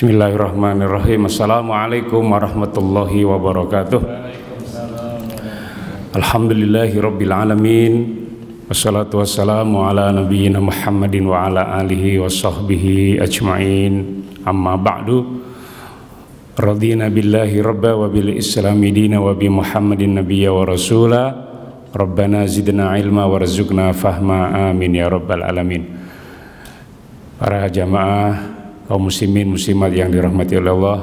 Bismillahirrahmanirrahim. Assalamualaikum warahmatullahi wabarakatuh. Alhamdulillahirrabbilalamin. Wassalatu wassalamu ala nabiyyina Muhammadin wa ala alihi wa sahbihi ajma'in. Amma ba'du. Radina billahi rabba wa bil islami dina wa bi Muhammadin nabiyya wa rasulah. Rabbana zidna ilma wa razukna fahma amin ya rabbal alamin. Para jamaah kaum muslimin muslimat yang dirahmati oleh Allah,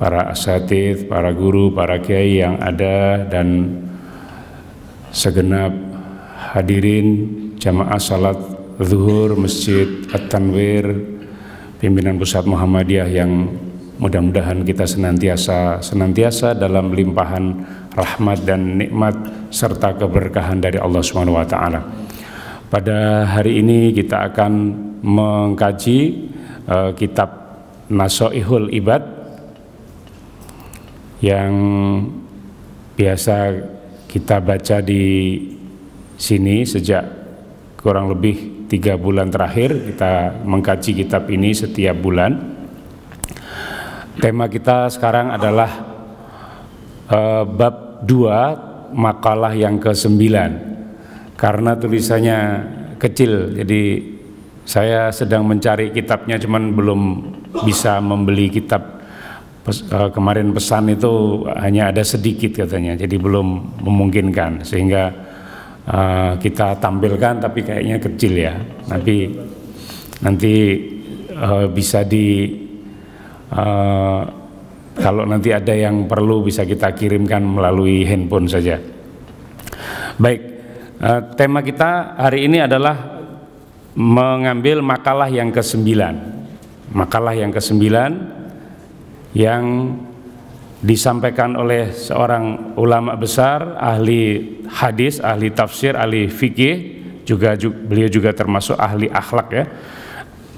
para asatidz, para guru, para kiai yang ada dan segenap hadirin jamaah salat zuhur Masjid At-Tanwir pimpinan pusat Muhammadiyah yang mudah-mudahan kita senantiasa dalam limpahan rahmat dan nikmat serta keberkahan dari Allah Subhanahu wa taala. Pada hari ini kita akan mengkaji kitab Nashoihul 'Ibad yang biasa kita baca di sini sejak kurang lebih 3 bulan terakhir. Kita mengkaji kitab ini setiap bulan. Tema kita sekarang adalah bab 2, makalah yang ke-9. Karena tulisannya kecil, jadi saya sedang mencari kitabnya, cuman belum bisa membeli kitab. Kemarin pesan itu hanya ada sedikit katanya, jadi belum memungkinkan, sehingga kita tampilkan tapi kayaknya kecil ya. Tapi nanti bisa kalau nanti ada yang perlu bisa kita kirimkan melalui handphone saja. Baik, tema kita hari ini adalah mengambil makalah yang ke-9. Makalah yang ke-9 yang disampaikan oleh seorang ulama besar, ahli hadis, ahli tafsir, ahli fikih, beliau juga termasuk ahli akhlak ya.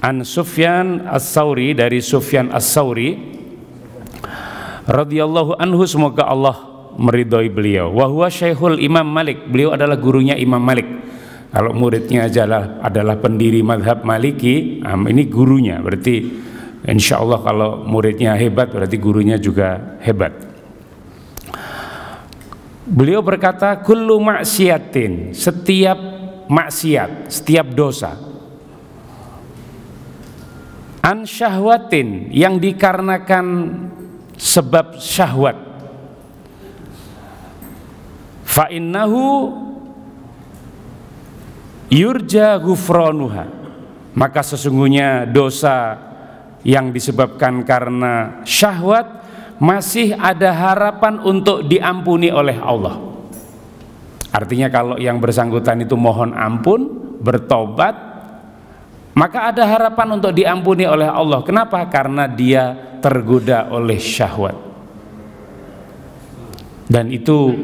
An Sufyan ats-Tsauri, dari Sufyan ats-Tsauri radhiyallahu anhu, semoga Allah meridhoi beliau. Wa huwa syaikhul Imam Malik, beliau adalah gurunya Imam Malik. Kalau muridnya adalah pendiri Mazhab Maliki, ini gurunya. Berarti insya Allah kalau muridnya hebat berarti gurunya juga hebat. Beliau berkata, kullu ma'siyatin, setiap maksiat, setiap dosa, an syahwatin, yang dikarenakan sebab syahwat, fa innahu yurja ghufranuha, maka sesungguhnya dosa yang disebabkan karena syahwat masih ada harapan untuk diampuni oleh Allah. Artinya kalau yang bersangkutan itu mohon ampun, bertobat, maka ada harapan untuk diampuni oleh Allah. Kenapa? Karena dia tergoda oleh syahwat. Dan itu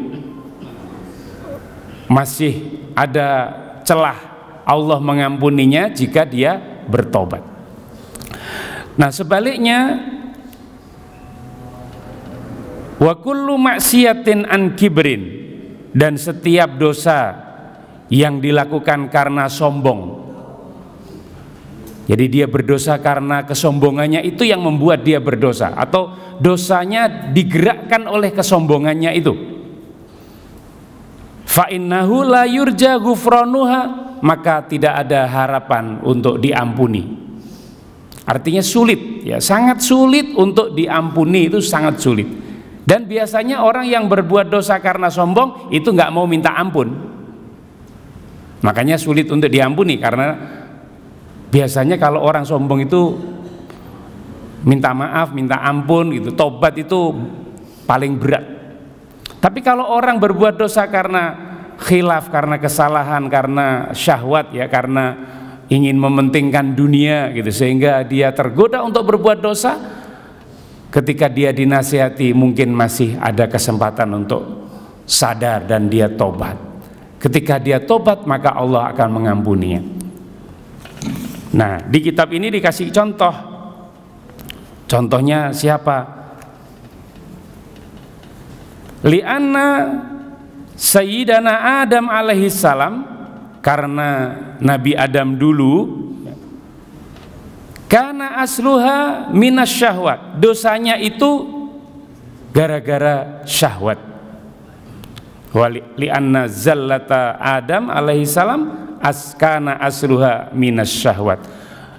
masih ada celah Allah mengampuninya jika dia bertobat. Nah sebaliknya, wa kullu maksiatin an kibrin, dan setiap dosa yang dilakukan karena sombong. Jadi dia berdosa karena kesombongannya itu yang membuat dia berdosa, atau dosanya digerakkan oleh kesombongannya itu. Fa innahu la yurja ghufranuha, maka tidak ada harapan untuk diampuni. Artinya sulit ya, sangat sulit untuk diampuni, itu sangat sulit. Dan biasanya orang yang berbuat dosa karena sombong itu nggak mau minta ampun. Makanya sulit untuk diampuni, karena biasanya kalau orang sombong itu minta maaf, minta ampun gitu, tobat itu paling berat. Tapi kalau orang berbuat dosa karena khilaf, karena kesalahan, karena syahwat ya, karena ingin mementingkan dunia gitu, sehingga dia tergoda untuk berbuat dosa, ketika dia dinasihati mungkin masih ada kesempatan untuk sadar dan dia tobat. Ketika dia tobat maka Allah akan mengampuninya. Nah di kitab ini dikasih contoh, contohnya siapa? Li'anna Sayyidana Adam alaihi salam, karena Nabi Adam dulu, Karena asluha minas syahwat, dosanya itu gara-gara syahwat. Li'anna zallata Adam alaihi salam askana asluha minas syahwat.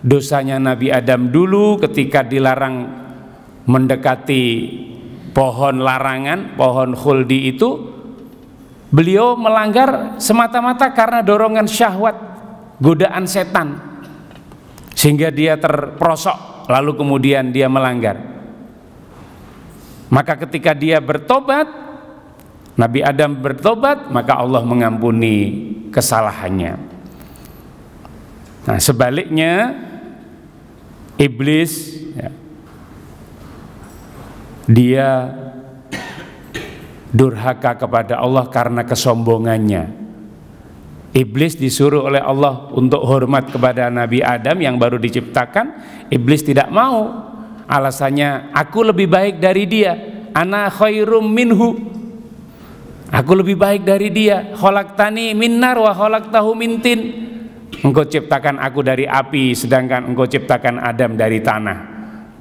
Dosanya Nabi Adam dulu ketika dilarang mendekati pohon larangan, pohon khuldi itu, beliau melanggar semata-mata karena dorongan syahwat, godaan setan, sehingga dia terperosok lalu kemudian dia melanggar. Maka ketika dia bertobat, Nabi Adam bertobat, maka Allah mengampuni kesalahannya. Nah, sebaliknya iblis ya, dia durhaka kepada Allah karena kesombongannya. Iblis disuruh oleh Allah untuk hormat kepada Nabi Adam yang baru diciptakan. Iblis tidak mau. Alasannya, aku lebih baik dari dia. Ana khairum minhu. Aku lebih baik dari dia. Khalaqtani min nar wa khalaqtahu min tin. Engkau ciptakan aku dari api, sedangkan engkau ciptakan Adam dari tanah.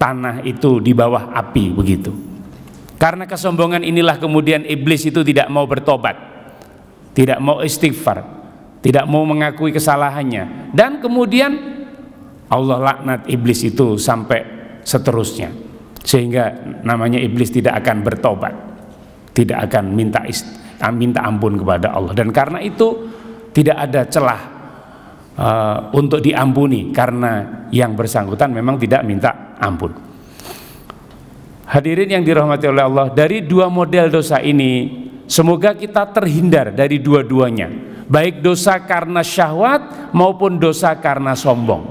Tanah itu di bawah api, begitu. Karena kesombongan inilah kemudian iblis itu tidak mau bertobat, tidak mau istighfar, tidak mau mengakui kesalahannya, dan kemudian Allah laknat iblis itu sampai seterusnya, sehingga namanya iblis tidak akan bertobat, tidak akan minta ampun kepada Allah, dan karena itu tidak ada celah untuk diampuni karena yang bersangkutan memang tidak minta ampun. Hadirin yang dirahmati oleh Allah, dari dua model dosa ini semoga kita terhindar dari dua-duanya, baik dosa karena syahwat maupun dosa karena sombong.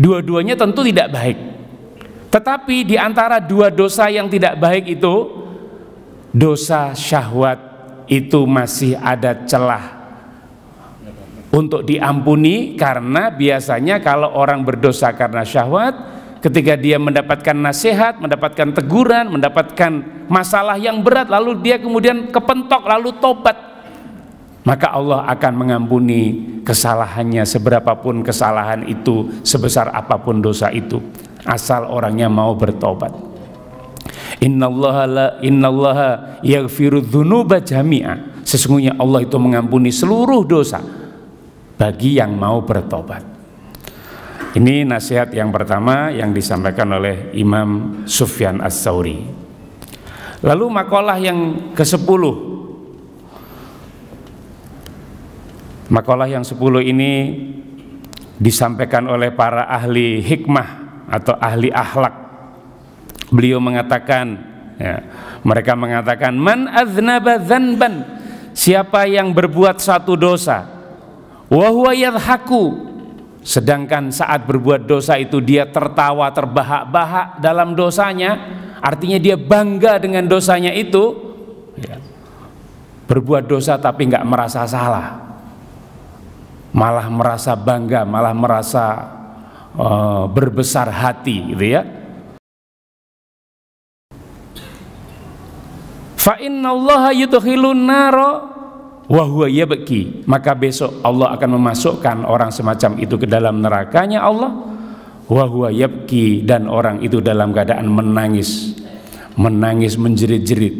Dua-duanya tentu tidak baik, tetapi di antara dua dosa yang tidak baik itu, dosa syahwat itu masih ada celah untuk diampuni, karena biasanya kalau orang berdosa karena syahwat, ketika dia mendapatkan nasihat, mendapatkan teguran, mendapatkan masalah yang berat, lalu dia kemudian kepentok lalu tobat, maka Allah akan mengampuni kesalahannya, seberapapun kesalahan itu, sebesar apapun dosa itu, asal orangnya mau bertobat. Innallaha yaghfiru dzunuba jami'a. Sesungguhnya Allah itu mengampuni seluruh dosa bagi yang mau bertobat. Ini nasihat yang pertama yang disampaikan oleh Imam Sufyan ats-Tsauri. Lalu makalah yang ke-10. Makalah yang 10 ini disampaikan oleh para ahli hikmah atau ahli akhlak. Beliau mengatakan, ya, mereka mengatakan, man aznaba dzanban, siapa yang berbuat satu dosa, wa huwa yadhaku, sedangkan saat berbuat dosa itu dia tertawa terbahak-bahak dalam dosanya, artinya dia bangga dengan dosanya itu, ya, berbuat dosa tapi nggak merasa salah, malah merasa bangga, malah merasa berbesar hati, gitu ya. Fa innallaha yudkhilun nara wa huwa yabki, maka besok Allah akan memasukkan orang semacam itu ke dalam nerakanya Allah, wa huwa yabki, dan orang itu dalam keadaan menangis, menangis menjerit-jerit,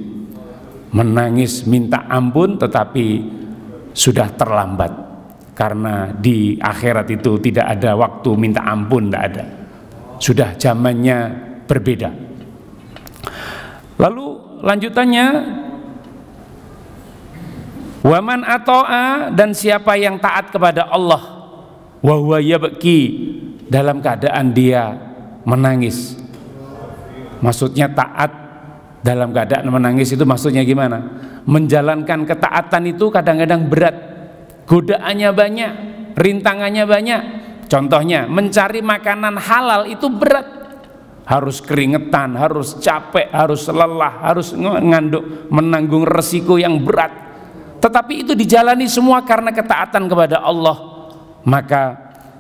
menangis minta ampun, tetapi sudah terlambat. Karena di akhirat itu tidak ada waktu minta ampun, tidak ada. Sudah zamannya berbeda. Lalu lanjutannya, waman ato'a, dan siapa yang taat kepada Allah, wa huwa yabki, dalam keadaan dia menangis. Maksudnya taat dalam keadaan menangis itu maksudnya gimana? Menjalankan ketaatan itu kadang-kadang berat, godaannya banyak, rintangannya banyak. Contohnya, mencari makanan halal itu berat, harus keringetan, harus capek, harus lelah, harus ngandung, menanggung resiko yang berat, tetapi itu dijalani semua karena ketaatan kepada Allah. Maka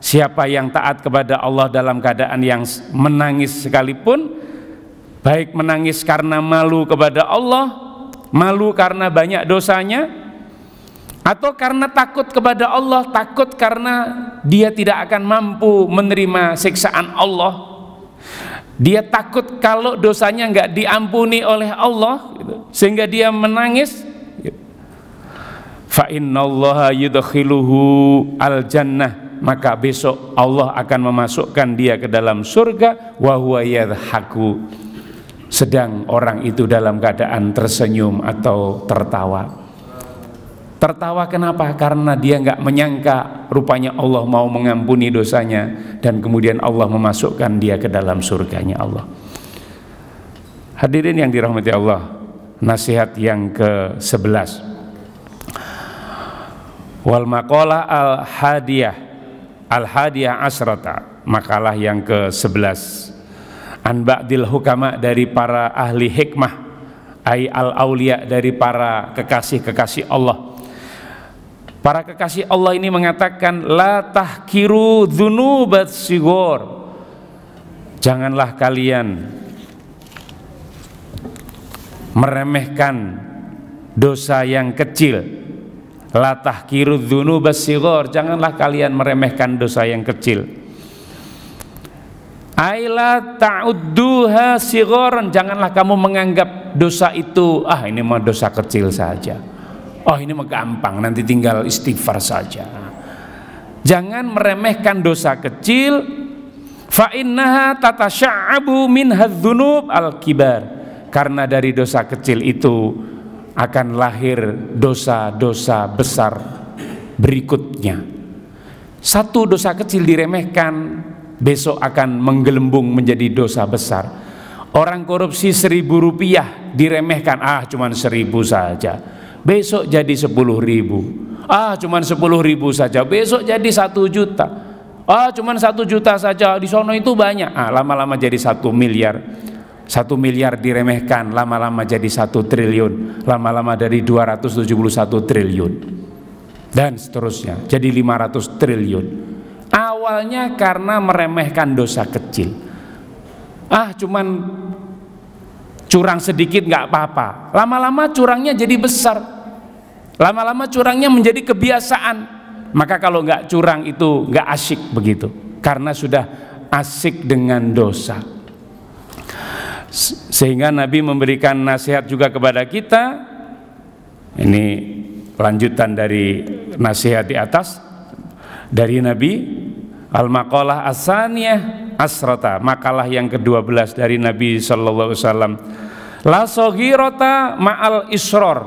siapa yang taat kepada Allah dalam keadaan yang menangis sekalipun, baik menangis karena malu kepada Allah, malu karena banyak dosanya, Atau karena takut kepada Allah, takut karena dia tidak akan mampu menerima siksaan Allah. Dia takut kalau dosanya nggak diampuni oleh Allah, gitu, sehingga dia menangis. Fa innallaha yudkhiluhu al-jannah, maka besok Allah akan memasukkan dia ke dalam surga wa huwa yadhaku, sedang orang itu dalam keadaan tersenyum atau tertawa. Tertawa kenapa? Karena dia nggak menyangka rupanya Allah mau mengampuni dosanya dan kemudian Allah memasukkan dia ke dalam surganya Allah. Hadirin yang dirahmati Allah, nasihat yang ke-11. Wal maqalah al-hadiyah asrata, makalah yang ke-11. An ba'dil hukama, dari para ahli hikmah, ai al-auliya, dari para kekasih-kekasih Allah. Para kekasih Allah ini mengatakan, la tahkiru dzunubat sigor, janganlah kalian meremehkan dosa yang kecil. La tahkiru dzunubat sigor, janganlah kalian meremehkan dosa yang kecil. Aila ta'udduha sigoran, janganlah kamu menganggap dosa itu, ah ini mah dosa kecil saja, oh ini mah gampang, nanti tinggal istighfar saja. Jangan meremehkan dosa kecil. Fa innaha tatasya'abu min hadzunub al-kibar, karena dari dosa kecil itu akan lahir dosa-dosa besar berikutnya. Satu dosa kecil diremehkan, besok akan menggelembung menjadi dosa besar. Orang korupsi Rp1.000 diremehkan, ah cuman 1.000 saja, besok jadi 10.000, ah cuman 10.000 saja, besok jadi 1 juta, ah cuman 1 juta saja, di sono itu banyak, ah lama-lama jadi 1 miliar. 1 miliar diremehkan, lama-lama jadi 1 triliun, lama-lama dari 271 triliun dan seterusnya jadi 500 triliun. Awalnya karena meremehkan dosa kecil, ah cuman curang sedikit nggak apa-apa, lama-lama curangnya jadi besar, lama-lama curangnya menjadi kebiasaan. Maka kalau nggak curang itu nggak asyik begitu, karena sudah asyik dengan dosa. Sehingga Nabi memberikan nasihat juga kepada kita. Ini lanjutan dari nasihat di atas dari Nabi. Al-maqalah as-saniyah asrata, makalah yang ke-12 dari Nabi sallallahu alaihi wasallam. La saghirata ma'al isror,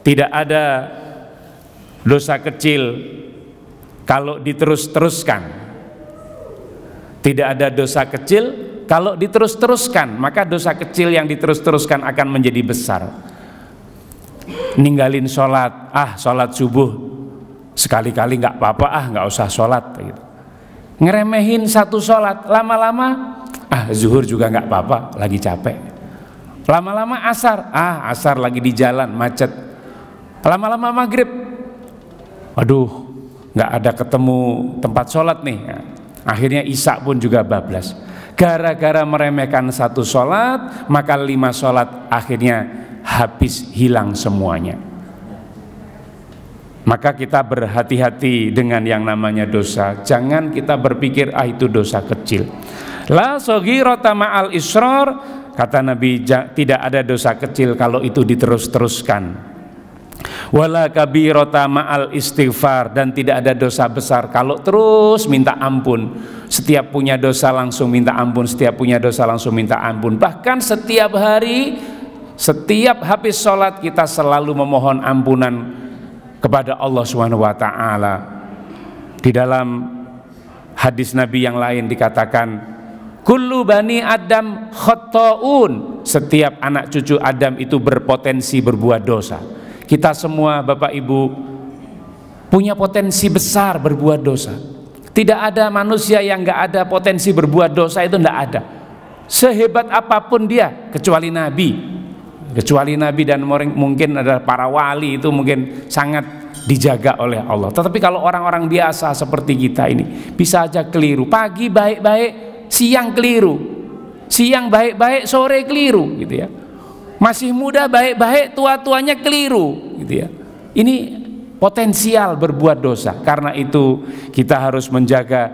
tidak ada dosa kecil kalau diterus-teruskan. Tidak ada dosa kecil kalau diterus-teruskan, maka dosa kecil yang diterus-teruskan akan menjadi besar. Ninggalin sholat, ah sholat subuh sekali-kali nggak apa-apa, ah nggak usah sholat gitu. Ngeremehin satu sholat, lama-lama ah zuhur juga nggak apa-apa, lagi capek. Lama-lama asar, ah asar lagi di jalan macet. Lama-lama maghrib, aduh nggak ada ketemu tempat sholat nih, akhirnya isya pun juga bablas. Gara-gara meremehkan satu sholat, maka 5 sholat akhirnya habis, hilang semuanya. Maka kita berhati-hati dengan yang namanya dosa. Jangan kita berpikir ah itu dosa kecil. La saghirata ma'al israr, kata Nabi, tidak ada dosa kecil kalau itu diterus-teruskan. Wala kabirata ma'al istighfar, dan tidak ada dosa besar kalau terus minta ampun. Setiap punya dosa langsung minta ampun, setiap punya dosa langsung minta ampun. Bahkan setiap hari, setiap habis sholat kita selalu memohon ampunan kepada Allah SWT. Di dalam hadis Nabi yang lain dikatakan, kullu bani Adam khotoun, setiap anak cucu Adam itu berpotensi berbuat dosa. Kita semua Bapak Ibu punya potensi besar berbuat dosa. Tidak ada manusia yang gak ada potensi berbuat dosa, itu gak ada. Sehebat apapun dia, kecuali Nabi. Dan mungkin adalah para wali, itu mungkin sangat dijaga oleh Allah. Tetapi kalau orang-orang biasa seperti kita ini bisa aja keliru. Pagi baik-baik, siang keliru. Siang baik-baik, sore keliru, gitu ya. Masih muda baik-baik, tua-tuanya keliru, gitu ya. Ini potensial berbuat dosa. Karena itu kita harus menjaga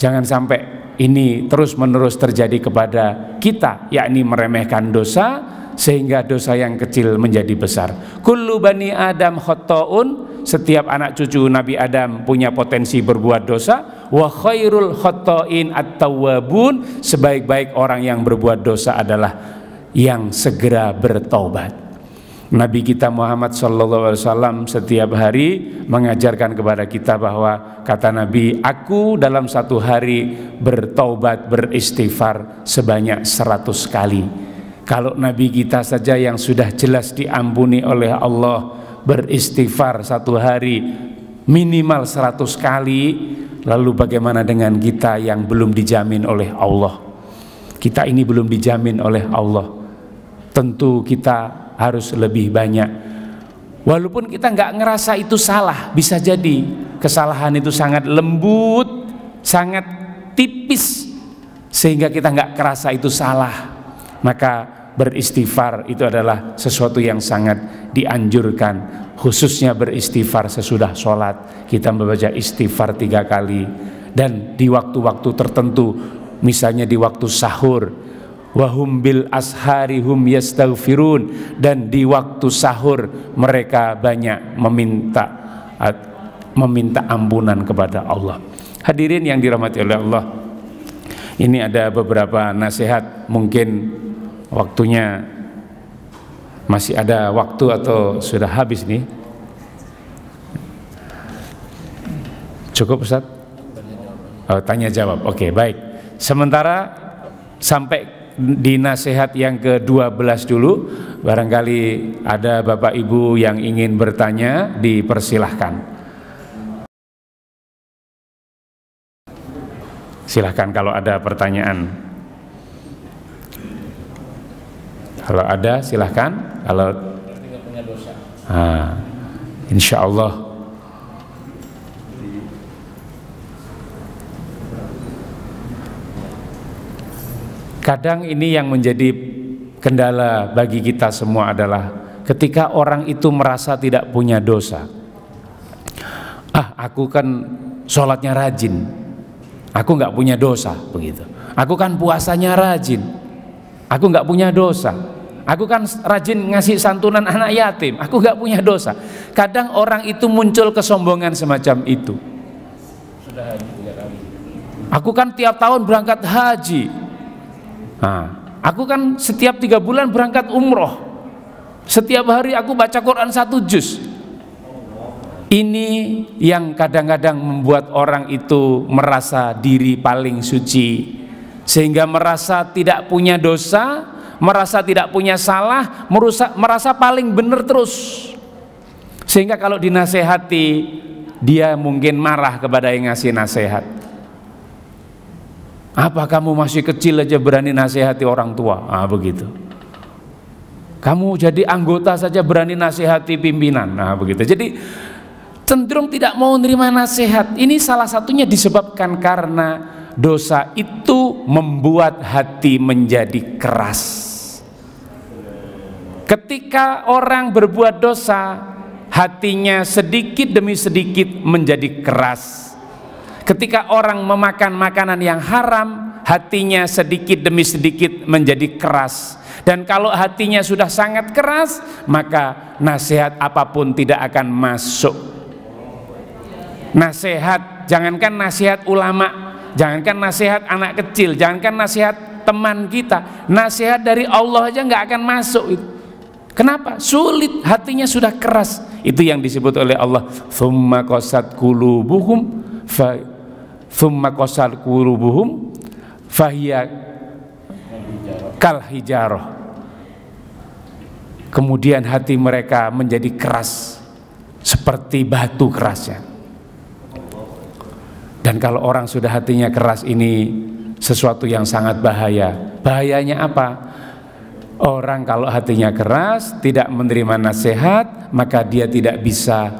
jangan sampai ini terus-menerus terjadi kepada kita, yakni meremehkan dosa sehingga dosa yang kecil menjadi besar. Kullu bani Adam khotta'un, setiap anak cucu Nabi Adam punya potensi berbuat dosa. Wa khairul khotta'in at-tawwabun, sebaik-baik orang yang berbuat dosa adalah yang segera bertaubat. Nabi kita Muhammad SAW setiap hari mengajarkan kepada kita bahwa kata Nabi, aku dalam satu hari bertaubat, beristighfar sebanyak 100 kali. Kalau Nabi kita saja yang sudah jelas diampuni oleh Allah beristighfar satu hari minimal 100 kali, lalu bagaimana dengan kita yang belum dijamin oleh Allah? Kita ini belum dijamin oleh Allah, tentu kita harus lebih banyak. Walaupun kita nggak ngerasa itu salah, bisa jadi kesalahan itu sangat lembut, sangat tipis, sehingga kita nggak kerasa itu salah. Maka beristighfar itu adalah sesuatu yang sangat dianjurkan, khususnya beristighfar sesudah sholat. Kita membaca istighfar 3 kali, dan di waktu-waktu tertentu, misalnya di waktu sahur, wahum bil asharihum yastaghfirun, dan di waktu sahur mereka banyak meminta ampunan kepada Allah. Hadirin yang dirahmati oleh Allah, ini ada beberapa nasihat, mungkin waktunya masih ada waktu atau sudah habis nih. Cukup Ustaz? Oh, tanya jawab. Oke, baik. Sementara sampai di nasihat yang ke-12 dulu, barangkali ada Bapak Ibu yang ingin bertanya, dipersilahkan. Silahkan kalau ada pertanyaan. Kalau ada silahkan. Kalau tidak punya dosa, insya Allah. Kadang ini yang menjadi kendala bagi kita semua adalah ketika orang itu merasa tidak punya dosa. Ah, aku kan sholatnya rajin, aku nggak punya dosa, begitu. Aku kan puasanya rajin, aku nggak punya dosa. Aku kan rajin ngasih santunan anak yatim, aku nggak punya dosa. Kadang orang itu muncul kesombongan semacam itu. Aku kan tiap tahun berangkat haji. Nah, aku kan setiap 3 bulan berangkat umroh, setiap hari aku baca Quran 1 juz. Ini yang kadang-kadang membuat orang itu merasa diri paling suci, sehingga merasa tidak punya dosa, merasa tidak punya salah, merasa paling benar terus. Sehingga kalau dinasehati, dia mungkin marah kepada yang ngasih nasihat. Apa kamu masih kecil aja berani nasihati orang tua? Ah, begitu. Kamu jadi anggota saja berani nasihati pimpinan. Nah, begitu. Jadi cenderung tidak mau menerima nasihat. Ini salah satunya disebabkan karena dosa itu membuat hati menjadi keras. Ketika orang berbuat dosa, hatinya sedikit demi sedikit menjadi keras. Ketika orang memakan makanan yang haram, hatinya sedikit demi sedikit menjadi keras. Dan kalau hatinya sudah sangat keras, maka nasihat apapun tidak akan masuk. Nasihat, jangankan nasihat ulama, jangankan nasihat anak kecil, jangankan nasihat teman kita, nasihat dari Allah aja nggak akan masuk. Kenapa? Sulit, hatinya sudah keras. Itu yang disebut oleh Allah, tsumma qasat qulubuhum thumma qasal qulubuhum fahiya kal hijarah. Kemudian hati mereka menjadi keras seperti batu kerasnya. Dan kalau orang sudah hatinya keras, ini sesuatu yang sangat bahaya. Bahayanya apa? Orang kalau hatinya keras, tidak menerima nasihat, maka dia tidak bisa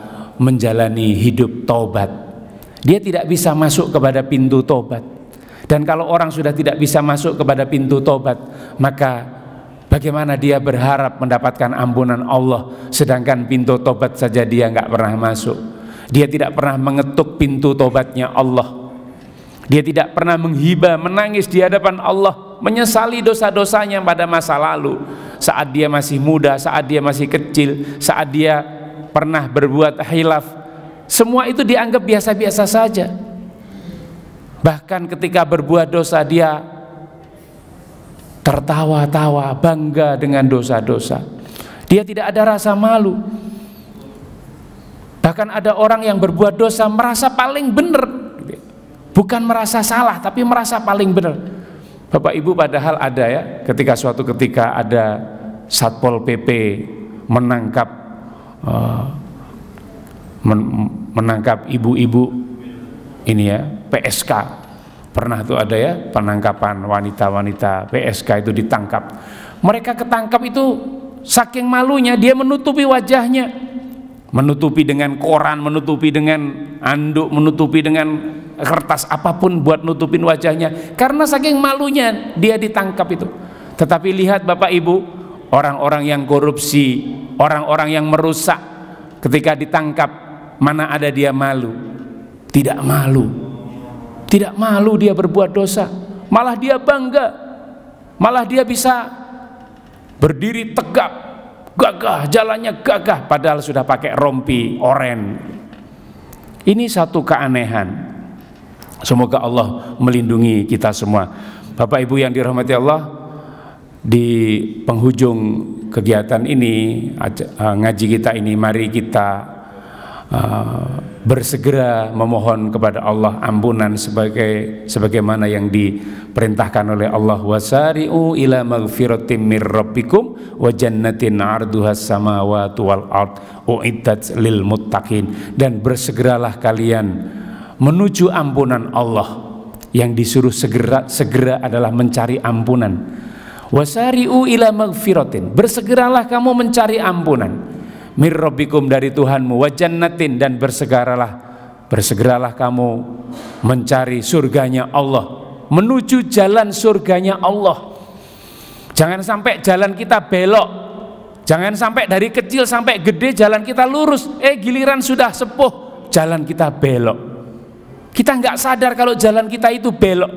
menjalani hidup taubat. Dia tidak bisa masuk kepada pintu tobat. Dan kalau orang sudah tidak bisa masuk kepada pintu tobat, maka Bagaimana dia berharap mendapatkan ampunan Allah, sedangkan pintu tobat saja dia nggak pernah masuk. Dia tidak pernah mengetuk pintu tobatnya Allah. Dia tidak pernah menghibah, menangis di hadapan Allah, menyesali dosa-dosanya pada masa lalu, saat dia masih muda, saat dia masih kecil, saat dia pernah berbuat khilaf. Semua itu dianggap biasa-biasa saja. Bahkan ketika berbuat dosa dia tertawa-tawa, bangga dengan dosa-dosa. Dia tidak ada rasa malu. Bahkan ada orang yang berbuat dosa merasa paling benar, bukan merasa salah, tapi merasa paling benar. Bapak Ibu, padahal ada ya, ketika suatu ketika ada Satpol PP menangkap ibu-ibu ini ya, PSK. Pernah tuh ada ya penangkapan wanita-wanita PSK itu ditangkap. Mereka ketangkap itu saking malunya dia menutupi wajahnya, menutupi dengan koran, menutupi dengan anduk, menutupi dengan kertas apapun buat nutupin wajahnya karena saking malunya dia ditangkap itu. Tetapi lihat Bapak Ibu, orang-orang yang korupsi, orang-orang yang merusak, ketika ditangkap mana ada dia malu? Tidak malu. Tidak malu dia berbuat dosa, malah dia bangga, malah dia bisa berdiri tegap, gagah, jalannya gagah, padahal sudah pakai rompi oranye. Ini satu keanehan. Semoga Allah melindungi kita semua. Bapak Ibu yang dirahmati Allah, di penghujung kegiatan ini, ngaji kita ini, mari kita bersegera memohon kepada Allah ampunan sebagaimana yang diperintahkan oleh Allah. Wasari'u ila maghfiratin mir rabbikum wa jannatin 'arduhas samawati wal ard u'iddat lil muttaqin. Dan bersegeralah kalian menuju ampunan Allah. Yang disuruh segera adalah mencari ampunan. Wasari'u ila maghfiratin, bersegeralah kamu mencari ampunan mir rabbikum, dari Tuhanmu, wa jannatin, dan bersegeralah kamu mencari surganya Allah, menuju jalan surganya Allah. Jangan sampai jalan kita belok, jangan sampai dari kecil sampai gede jalan kita lurus, giliran sudah sepuh jalan kita belok. Kita nggak sadar kalau jalan kita itu belok.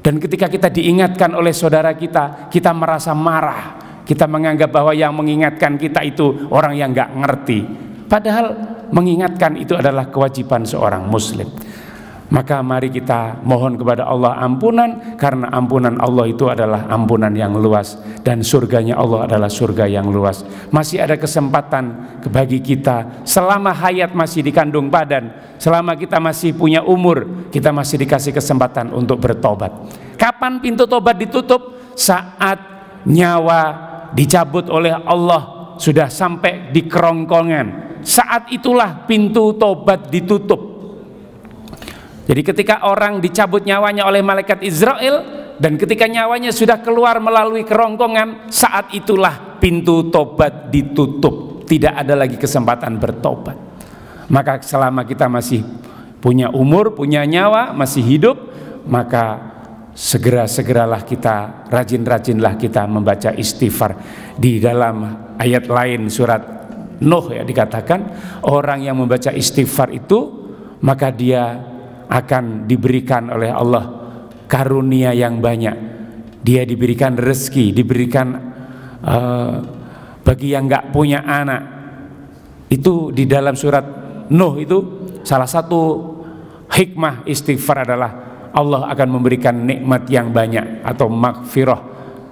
Dan ketika kita diingatkan oleh saudara kita, kita merasa marah. Kita menganggap bahwa yang mengingatkan kita itu orang yang nggak ngerti. Padahal mengingatkan itu adalah kewajiban seorang muslim. Maka mari kita mohon kepada Allah ampunan, karena ampunan Allah itu adalah ampunan yang luas, dan surganya Allah adalah surga yang luas. Masih ada kesempatan bagi kita selama hayat masih dikandung badan, selama kita masih punya umur, kita masih dikasih kesempatan untuk bertobat. Kapan pintu tobat ditutup? Saat nyawa dicabut oleh Allah, sudah sampai di kerongkongan, saat itulah pintu tobat ditutup. Jadi ketika orang dicabut nyawanya oleh malaikat Israel, dan ketika nyawanya sudah keluar melalui kerongkongan, saat itulah pintu tobat ditutup. Tidak ada lagi kesempatan bertobat. Maka selama kita masih punya umur, punya nyawa, masih hidup, maka segeralah kita, rajinlah kita membaca istighfar. Di dalam ayat lain surat Nuh ya, dikatakan orang yang membaca istighfar itu maka dia akan diberikan oleh Allah karunia yang banyak. Dia diberikan rezeki, diberikan bagi yang nggak punya anak. Itu di dalam surat Nuh itu salah satu hikmah istighfar adalah Allah akan memberikan nikmat yang banyak atau maghfirah,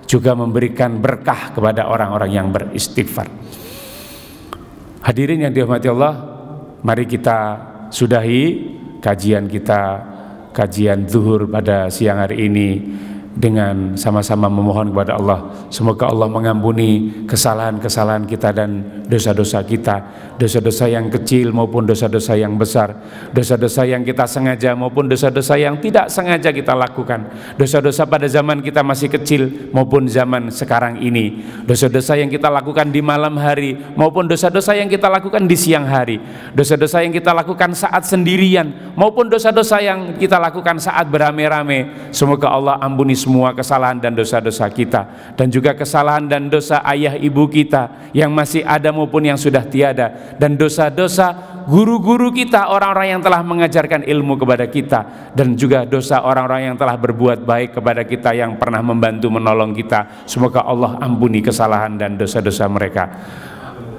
juga memberikan berkah kepada orang-orang yang beristighfar. Hadirin yang dirahmati Allah, mari kita sudahi kajian kita, kajian zuhur pada siang hari ini, dengan sama-sama memohon kepada Allah. Semoga Allah mengampuni kesalahan-kesalahan kita dan dosa-dosa kita, dosa-dosa yang kecil maupun dosa-dosa yang besar, dosa-dosa yang kita sengaja maupun dosa-dosa yang tidak sengaja kita lakukan, dosa-dosa pada zaman kita masih kecil maupun zaman sekarang ini, dosa-dosa yang kita lakukan di malam hari maupun dosa-dosa yang kita lakukan di siang hari, dosa-dosa yang kita lakukan saat sendirian maupun dosa-dosa yang kita lakukan saat beramai-ramai. Semoga Allah ampuni semua kesalahan dan dosa-dosa kita, dan juga kesalahan dan dosa ayah ibu kita yang masih ada maupun yang sudah tiada, dan dosa-dosa guru-guru kita, orang-orang yang telah mengajarkan ilmu kepada kita, dan juga dosa orang-orang yang telah berbuat baik kepada kita, yang pernah membantu menolong kita. Semoga Allah ampuni kesalahan dan dosa-dosa mereka.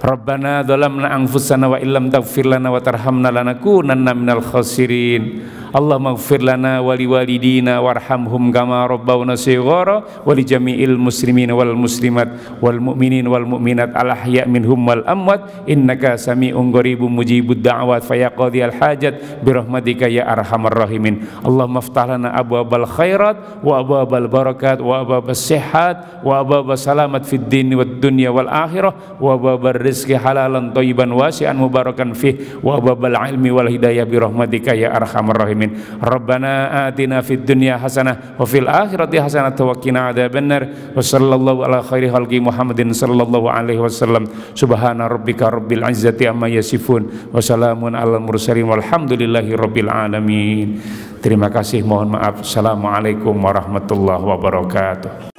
Rabbana dzalamna anfusana wa illam taghfir lana wa tarhamna lanakunanna minal khasirin. Allahumma ighfir lana wa liwalidina warhamhum kama rabbawna shighara wa li jami'il muslimin wal muslimat wal mu'minin wal mu'minat al ahya' minhum wal amwat innaka sami'un qaribun mujibud da'wat fayaqdhiyal hajat bi rahmatika ya arhamar rahimin. Allahumma iftah lana abwabal khairat wa abwabal barakat wa abwabas sihat wa abwabas salamat fid din wad dunya wal akhirah wa abwabar rizqi halalan thayyiban wasi'an mubarakan fih wa babal ilmi wal hidayah bi rahmatika ya arhamar rahimin. Rabbana atina fid dunya hasanah wa fil akhirati hasanah wa qina adzabannar. Wassallallahu ala khairi khalqi Muhammadin sallallahu alaihi wasallam. Subhana rabbika rabbil izzati amma yasifun wa salamun alal mursalin walhamdulillahi rabbil alamin. Terima kasih, mohon maaf. Assalamualaikum warahmatullahi wabarakatuh.